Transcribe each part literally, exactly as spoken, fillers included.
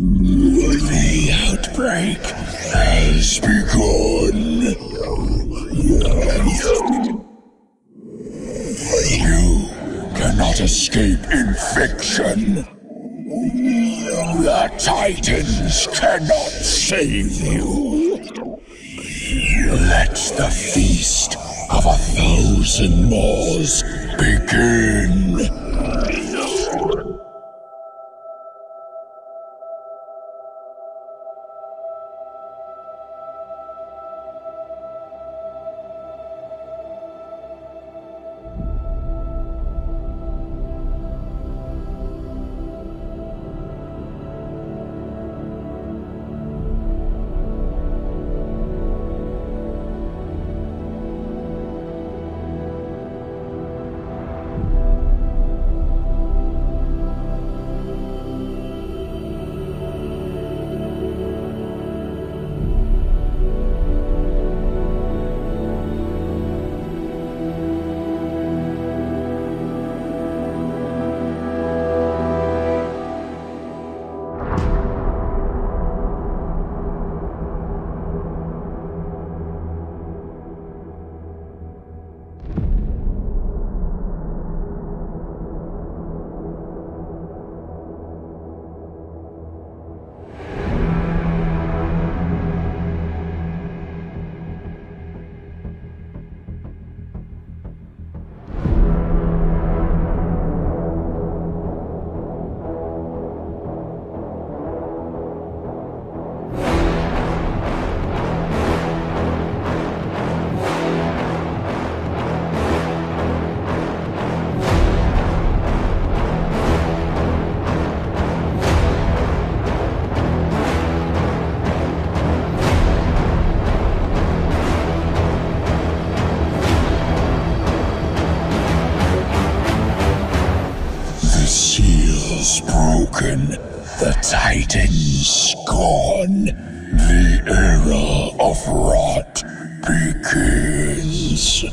The outbreak has begun. You cannot escape infection. The Titans cannot save you. Let the feast of a thousand maws begin. The Titans gone. The era of rot begins.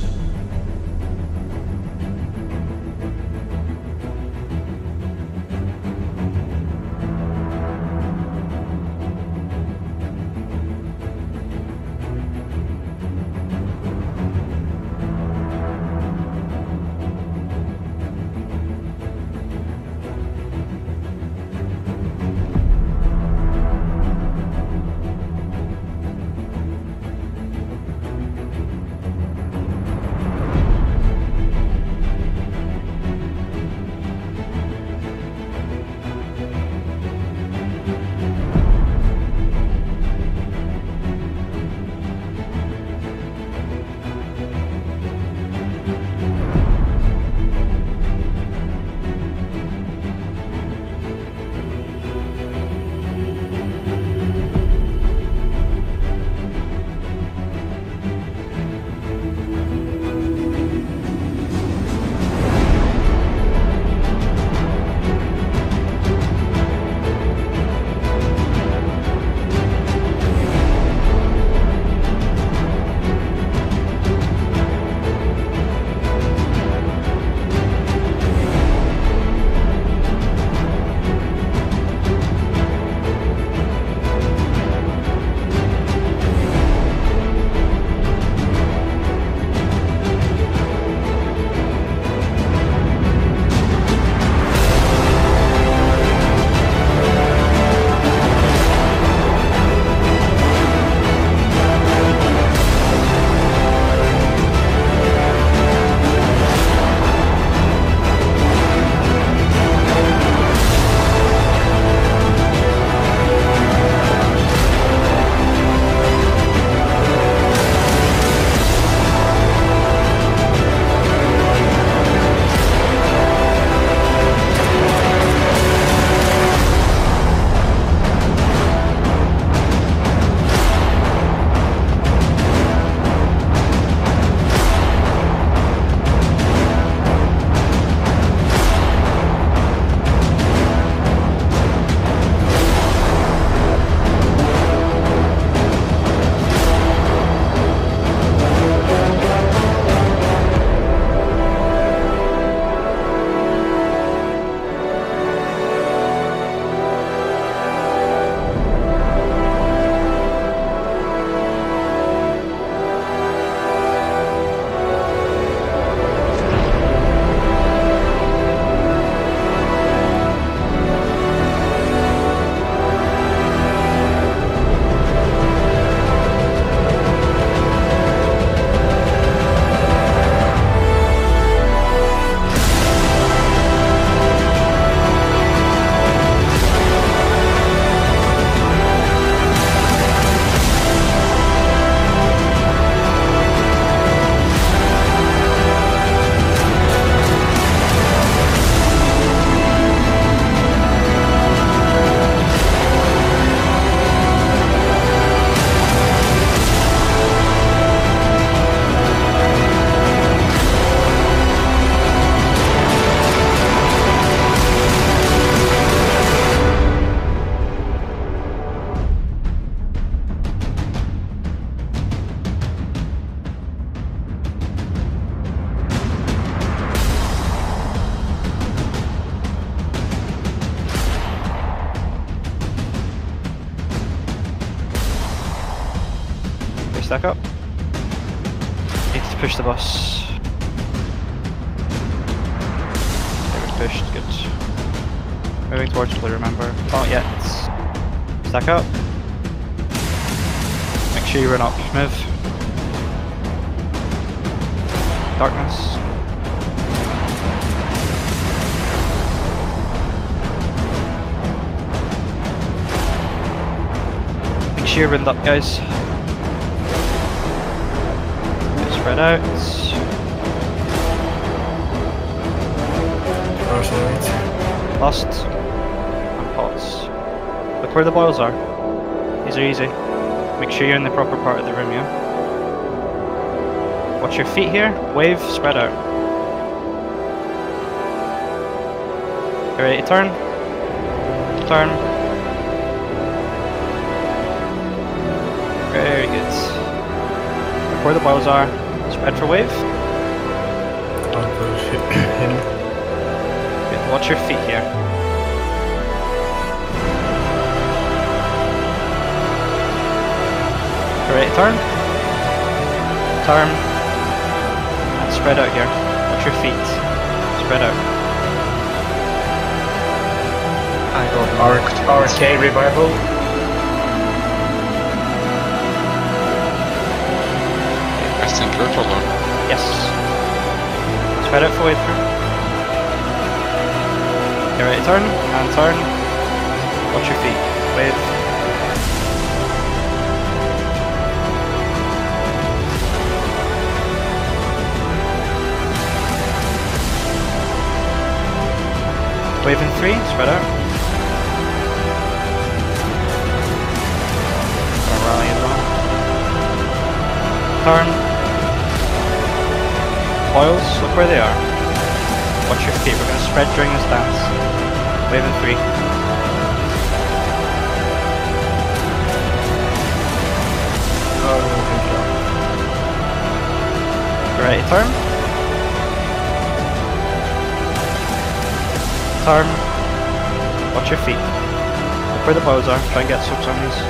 stack up. Need to push the bus. It was pushed, good. Moving towards blue, remember. Not yet. Stack up. Make sure you run up. Move. Darkness. Make sure you run up, guys. Spread out. Lost. And pots. Look where the boils are. These are easy. Make sure you're in the proper part of the room, yeah? Watch your feet here. Wave, spread out. You ready to turn? Turn. Very good. Look where the boils are. Spread for wave. Good, watch your feet here. Alright, turn. Turn. And spread out here. Watch your feet. Spread out. I got R K revival. Yes. Spread out for way through. Get ready to turn, and turn. Watch your feet. Wave. Wave in three, spread out. Rally as well. Turn. Boils, look where they are. Watch your feet, we're going to spread during this dance. Wave in three. Ready, turn. Turn. Watch your feet. Look where the boils are, try and get some on these.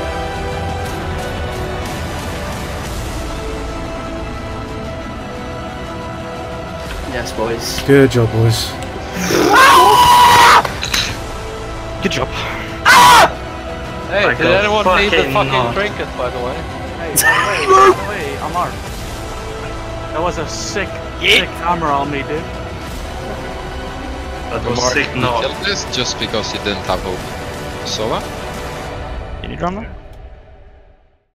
Yes, boys. Good job, boys. Good job. Hey, I did anyone need the fucking trinket, by the way? Hey, wait, wait, wait, I'm armed. That was a sick, yeah. sick hammer on me, dude. That was sick, no. Killed this just because he didn't have hope. So what? Can you drum that?